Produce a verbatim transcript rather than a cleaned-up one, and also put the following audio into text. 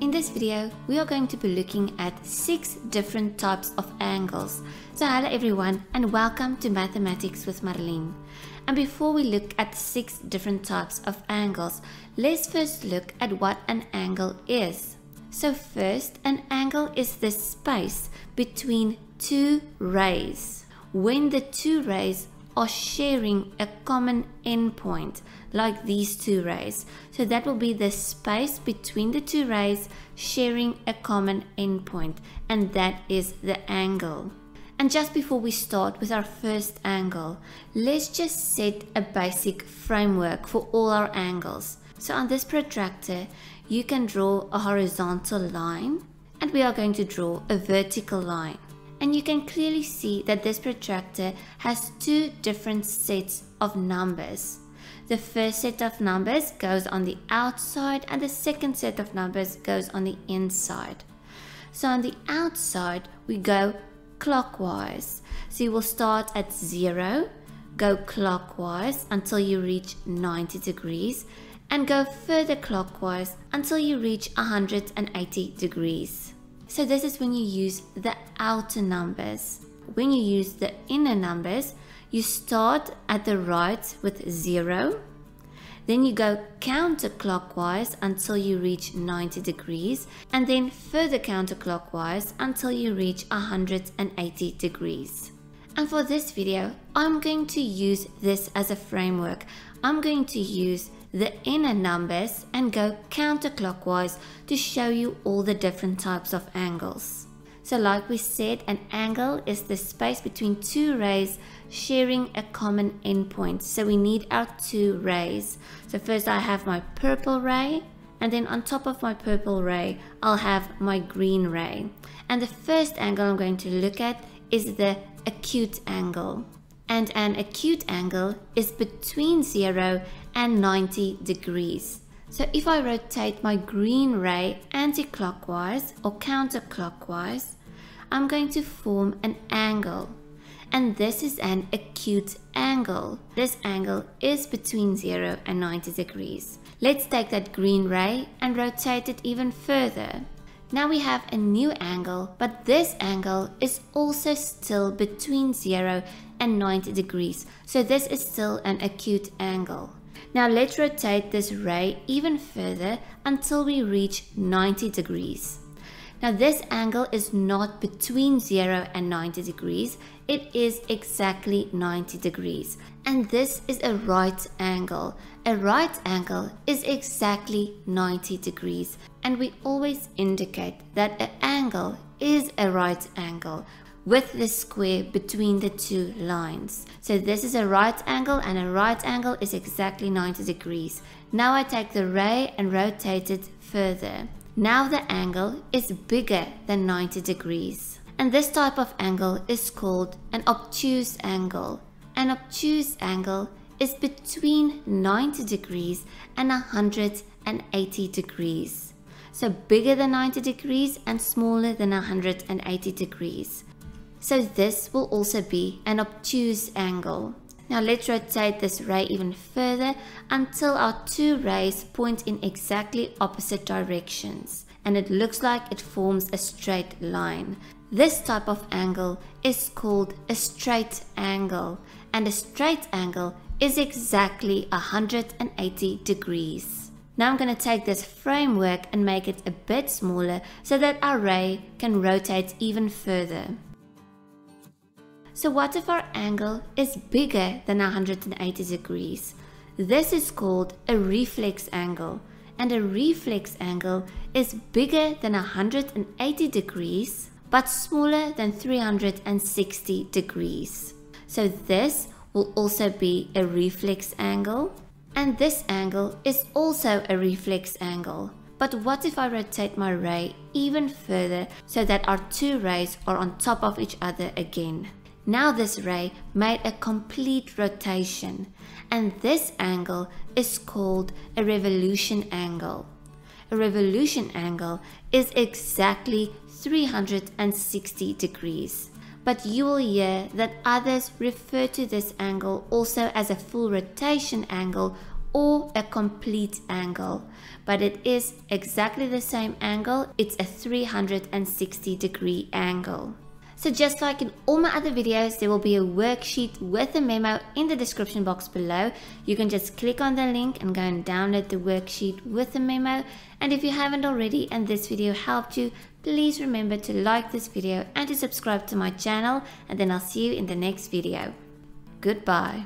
In this video, we are going to be looking at six different types of angles. So hello everyone and welcome to Mathematics with Marlien. And before we look at six different types of angles, let's first look at what an angle is. So first, an angle is the space between two rays when the two rays are sharing a common endpoint, like these two rays. So that will be the space between the two rays sharing a common endpoint, and that is the angle. And just before we start with our first angle, let's just set a basic framework for all our angles. So on this protractor, you can draw a horizontal line, and we are going to draw a vertical line. And you can clearly see that this protractor has two different sets of numbers. The first set of numbers goes on the outside and the second set of numbers goes on the inside. So on the outside we go clockwise. So you will start at zero, go clockwise until you reach ninety degrees and go further clockwise until you reach one hundred eighty degrees. So this is when you use the outer numbers. When you use the inner numbers, you start at the right with zero, then you go counterclockwise until you reach ninety degrees, and then further counterclockwise until you reach one hundred eighty degrees. And for this video, I'm going to use this as a framework. I'm going to use the inner numbers and go counterclockwise to show you all the different types of angles. So like we said, an angle is the space between two rays sharing a common endpoint. So we need our two rays. So first I have my purple ray, and then on top of my purple ray I'll have my green ray. And the first angle I'm going to look at is the acute angle. And an acute angle is between zero and ninety degrees. So if I rotate my green ray anti-clockwise or counterclockwise, I'm going to form an angle. And this is an acute angle. This angle is between zero and ninety degrees. Let's take that green ray and rotate it even further. Now we have a new angle, but this angle is also still between zero and ninety degrees. So this is still an acute angle. Now let's rotate this ray even further until we reach ninety degrees. Now this angle is not between zero and ninety degrees. It is exactly ninety degrees. And this is a right angle. A right angle is exactly ninety degrees. And we always indicate that an angle is a right angle with the square between the two lines. So this is a right angle, and a right angle is exactly ninety degrees. Now I take the ray and rotate it further. Now the angle is bigger than ninety degrees. And this type of angle is called an obtuse angle. An obtuse angle is between ninety degrees and one hundred eighty degrees. So bigger than ninety degrees and smaller than one hundred eighty degrees. So this will also be an obtuse angle. Now let's rotate this ray even further until our two rays point in exactly opposite directions. And it looks like it forms a straight line. This type of angle is called a straight angle. And a straight angle is exactly one hundred eighty degrees. Now I'm going to take this framework and make it a bit smaller so that our ray can rotate even further. So what if our angle is bigger than one hundred eighty degrees? This is called a reflex angle, and a reflex angle is bigger than one hundred eighty degrees but smaller than three hundred sixty degrees. So this will also be a reflex angle. And this angle is also a reflex angle. But what if I rotate my ray even further so that our two rays are on top of each other again? Now this ray made a complete rotation, and this angle is called a revolution angle. A revolution angle is exactly three hundred sixty degrees. But you will hear that others refer to this angle also as a full rotation angle or a complete angle, but it is exactly the same angle. It's a three hundred sixty degree angle. So just like in all my other videos, there will be a worksheet with a memo in the description box below. You can just click on the link and go and download the worksheet with the memo. And if you haven't already and this video helped you, please remember to like this video and to subscribe to my channel, and then I'll see you in the next video. Goodbye.